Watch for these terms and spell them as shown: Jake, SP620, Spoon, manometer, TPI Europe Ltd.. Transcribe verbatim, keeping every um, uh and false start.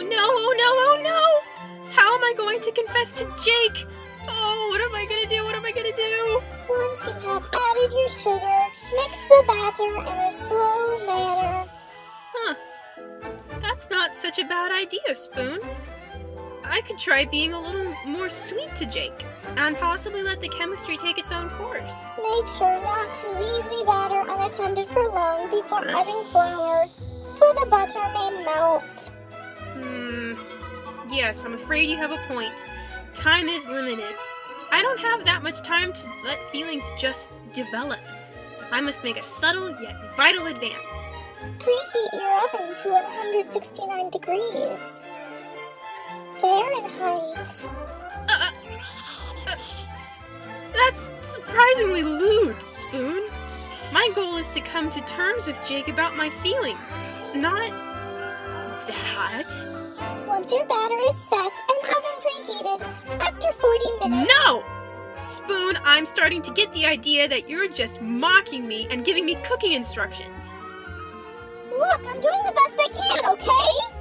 Oh no, oh no, oh no! How am I going to confess to Jake? Oh, what am I gonna do? What am I gonna do? Once you have added your sugar, mix the batter in a slow manner. Huh. That's not such a bad idea, Spoon. I could try being a little more sweet to Jake, and possibly let the chemistry take its own course. Make sure not to leave the batter unattended for long before adding flour, for the butter may melt. Hmm. Yes, I'm afraid you have a point. Time is limited. I don't have that much time to let feelings just develop. I must make a subtle yet vital advance. Preheat your oven to one hundred sixty-nine degrees. Fahrenheit. Uh, uh, that's surprisingly lewd, Spoon. My goal is to come to terms with Jake about my feelings, not that. Once your batter is set and oven preheated, after forty minutes... No! Spoon, I'm starting to get the idea that you're just mocking me and giving me cooking instructions. Look, I'm doing the best I can, okay?